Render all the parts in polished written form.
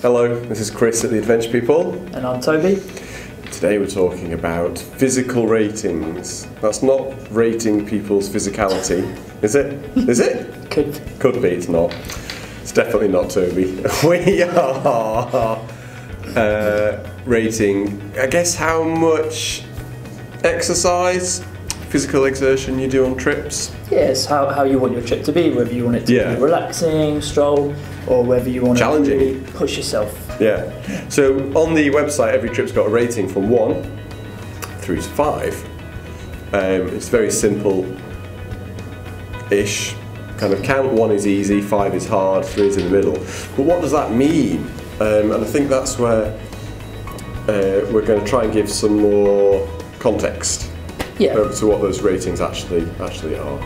Hello, this is Chris at The Adventure People. And I'm Toby. Today we're talking about physical ratings. That's not rating people's physicality, is it? Is it? Could be, it's not. It's definitely not Toby. We are rating, I guess, how much exercise, physical exertion you do on trips. Yes, how you want your trip to be, whether you want it to be relaxing, stroll, or whether you want to really push yourself. Yeah. So on the website, every trip's got a rating from 1 through to 5. It's very simple-ish kind of count. 1 is easy, 5 is hard, 3 is in the middle. But what does that mean? And I think that's where we're going to try and give some more context to what those ratings actually are.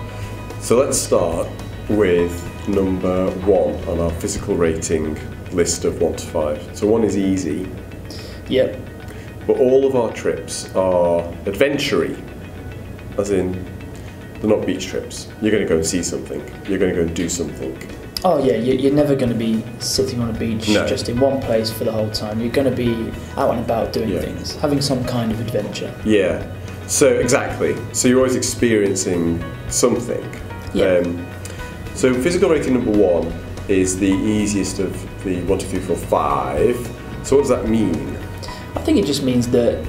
So let's start with number 1 on our physical rating list of 1 to 5. So 1 is easy. Yep. But all of our trips are adventure-y, as in they're not beach trips. You're going to go and see something. You're going to go and do something. Oh yeah, you're never going to be sitting on a beach just in one place for the whole time. You're going to be out and about doing things, having some kind of adventure. Yeah. So exactly. So you're always experiencing something. Yeah. So physical rating number 1 is the easiest of the 1, 2, 3, 4, 5. So what does that mean? I think it just means that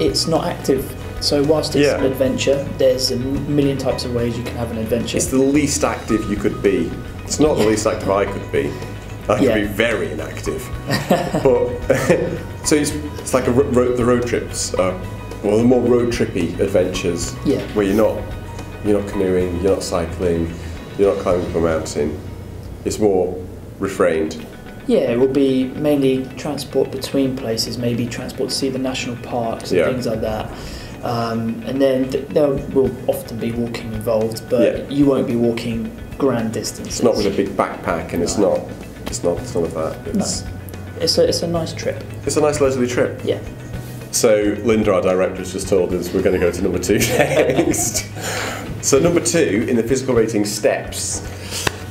it's not active. So whilst it's an adventure, there's a million types of ways you can have an adventure. It's the least active you could be. It's not the least active I could be. I could be very inactive. But so it's like the road trips. Well, the more road trippy adventures, where you're not canoeing, you're not cycling, you're not climbing up a mountain. It's more refrained. Yeah, it will be mainly transport between places, maybe transport to see the national parks and things like that. And then there will often be walking involved, but you won't be walking grand distances. It's not with a big backpack, and it's none of that. It's a nice trip. It's a nice leisurely trip. Yeah. So Linda, our director, has just told us we're going to go to number 2 next. So number 2 in the physical rating, steps.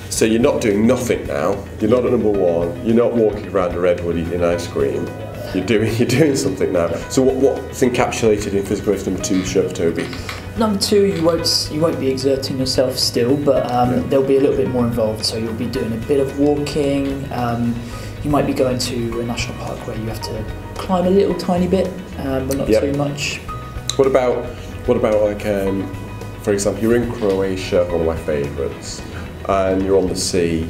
So you're not doing nothing now. You're not at number 1. You're not walking around a redwood eating ice cream. You're doing something now. So what's encapsulated in physical rating number 2, show Toby? Number 2, you won't be exerting yourself still, but there'll be a little bit more involved. So you'll be doing a bit of walking. You might be going to a national park where you have to climb a little tiny bit, but not too much. What about like for example, you're in Croatia, one of my favourites, and you're on the sea,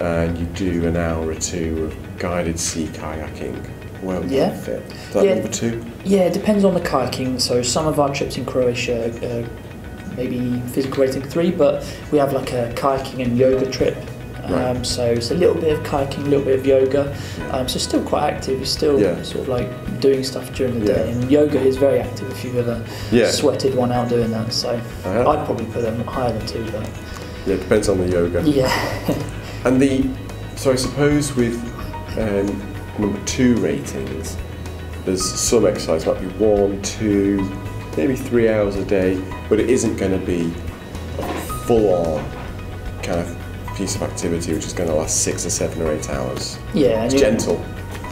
and you do an hour or 2 of guided sea kayaking. Well, worth it. Is that number 2? Yeah, it depends on the kayaking. So some of our trips in Croatia, maybe physical rating 3, but we have like a kayaking and yoga trip. So it's a little bit of kayaking, a little bit of yoga. So still quite active. You're still sort of like doing stuff during the day. And yoga is very active if you've ever sweated one out doing that. So I'd probably put them higher than 2 though. Yeah, it depends on the yoga. Yeah. And so I suppose with number 2 ratings, there's some exercise, might be 1, 2, maybe 3 hours a day, but it isn't going to be a full-on kind of piece of activity which is going to last 6 or 7 or 8 hours. Yeah, it's gentle.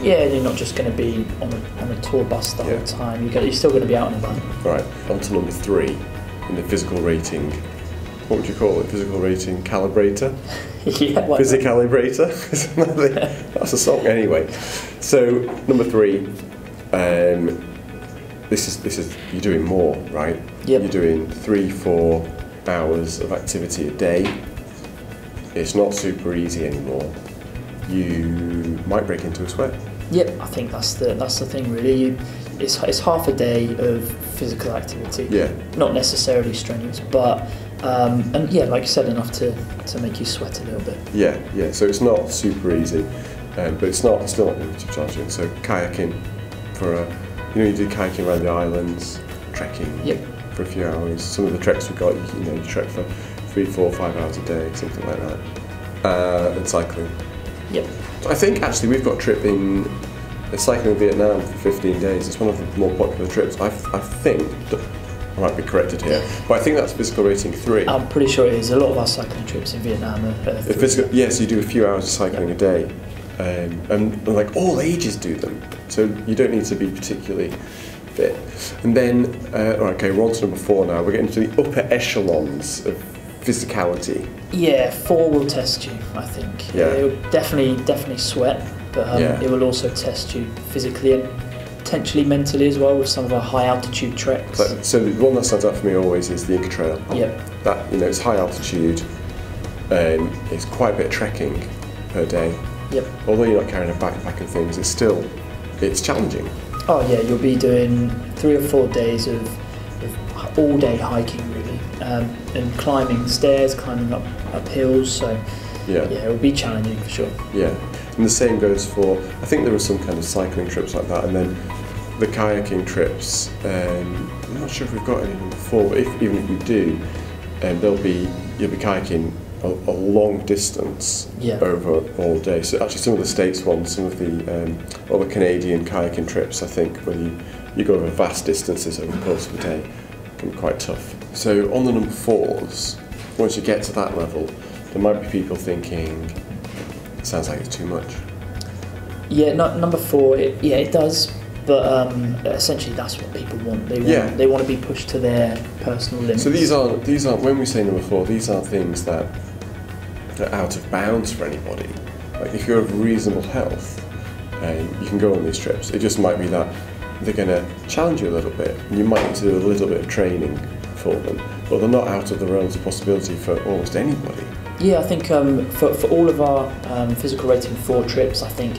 Yeah, and you're not just going to be on a tour bus the whole time. You're still going to be out and about. Right, on to number 3 in the physical rating. What would you call it? Physical rating calibrator? Physicalibrator? That's a song anyway. So number 3, this is you're doing more, right? Yep. You're doing 3-4 hours of activity a day. It's not super easy anymore. You might break into a sweat. Yep, I think that's the thing really. It's half a day of physical activity. Yeah. Not necessarily strenuous, but and yeah, like you said, enough to make you sweat a little bit. Yeah, yeah. So it's not super easy, but it's still not really charging. So kayaking you do kayaking around the islands, trekking for a few hours. Some of the treks we've got, you trek for 3, 4, 5 hours a day, something like that, and cycling. Yep. I think actually we've got a trip in cycling in Vietnam for 15 days. It's one of the more popular trips. I think. I might be corrected here, but I think that's physical rating 3. I'm pretty sure it is. A lot of our cycling trips in Vietnam are physical. Yes, you do a few hours of cycling a day. and like all ages do them, so you don't need to be particularly fit. And then, okay, we're on to number 4 now, we're getting to the upper echelons of physicality. Yeah, 4 will test you, I think. Yeah. It will definitely sweat, but it will also test you physically and potentially mentally as well with some of our high altitude treks. So the one that stands out for me always is the Inca Trail. Yep. That, you know, it's high altitude, it's quite a bit of trekking per day. Yep. Although you're not carrying a backpack and things, it's still, it's challenging. Oh yeah, you'll be doing 3 or 4 days of all day hiking really, and climbing stairs, climbing up hills, so yeah, it'll be challenging for sure. Yeah. And the same goes for, I think there were some kind of cycling trips like that, and then the kayaking trips. I'm not sure if we've got any number 4, but even if we do, you'll be kayaking a long distance over all day. So actually some of the States ones, some of the other Canadian kayaking trips, I think, when you go over vast distances over the course of a day, can be quite tough. So on the number 4s, once you get to that level, there might be people thinking, sounds like it's too much. Yeah, number 4, it does, but essentially that's what people want. They want to be pushed to their personal limits. So these are when we say number 4, these are things that are out of bounds for anybody. Like if you're of reasonable health, you can go on these trips. It just might be that they're going to challenge you a little bit, and you might need to do a little bit of training for them, but they're not out of the realms of possibility for almost anybody. Yeah, I think for all of our physical rating 4 trips, I think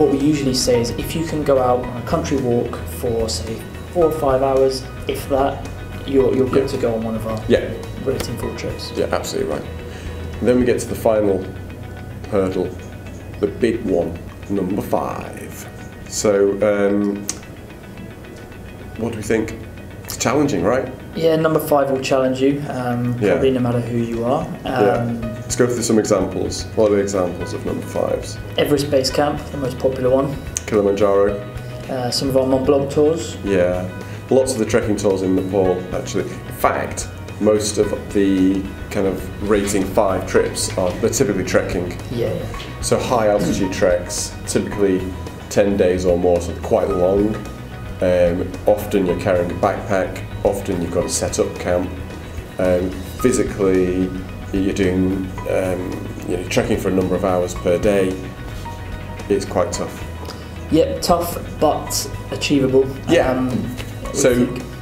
what we usually say is if you can go out on a country walk for say 4 or 5 hours, if that, you're good to go on one of our rating 4 trips. Yeah, absolutely right. And then we get to the final hurdle, the big one, number 5. So what do we think? It's challenging, right? Yeah, number 5 will challenge you, probably no matter who you are. Let's go through some examples. What are the examples of number 5s? Everest Base Camp, the most popular one. Kilimanjaro. Some of our Mont Blanc tours. Yeah, lots of the trekking tours in Nepal, actually. In fact, most of the kind of rating 5 trips they're typically trekking. Yeah. So high altitude treks, typically 10 days or more, so quite long. Often you're carrying a backpack, often you've got to set up camp. Physically, you're doing trekking for a number of hours per day. It's quite tough. Yeah, tough but achievable. Yeah.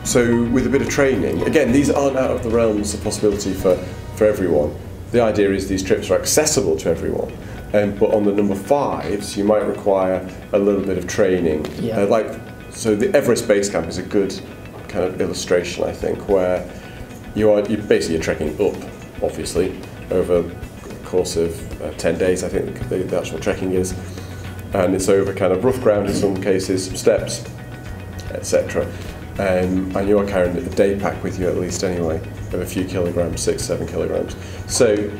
So with a bit of training, again, these aren't out of the realms of possibility for everyone. The idea is these trips are accessible to everyone. But on the number 5s, you might require a little bit of training. Yeah. So the Everest Base Camp is a good kind of illustration, I think, where you're basically trekking up, obviously, over the course of 10 days, I think the actual trekking is, and it's over kind of rough ground in some cases, some steps, etc. And you are carrying a day pack with you at least anyway, of a few kilograms, 6, 7 kilograms. So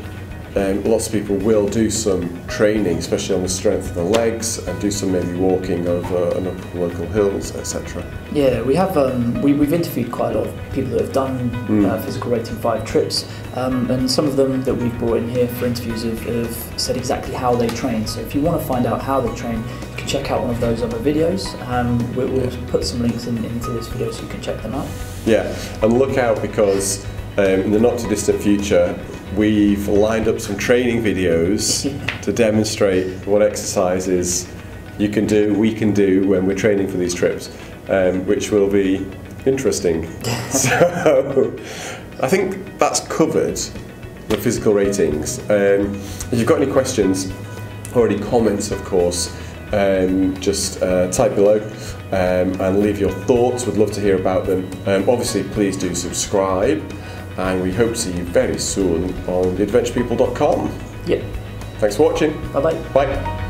lots of people will do some training, especially on the strength of the legs, and do some maybe walking over and up local hills, etc. Yeah, we have. We've interviewed quite a lot of people that have done physical rating 5 trips, and some of them that we've brought in here for interviews have said exactly how they train. So if you want to find out how they train, you can check out one of those other videos. We'll put some links into this video so you can check them out. Yeah, and look out because in the not too distant future, we've lined up some training videos to demonstrate what exercises you can do, we can do when we're training for these trips, which will be interesting. So I think that's covered the physical ratings. If you've got any questions or any comments, of course, just type below and leave your thoughts. We'd love to hear about them. Obviously, please do subscribe. And we hope to see you very soon on theadventurepeople.com. Yep. Thanks for watching. Bye-bye. Bye.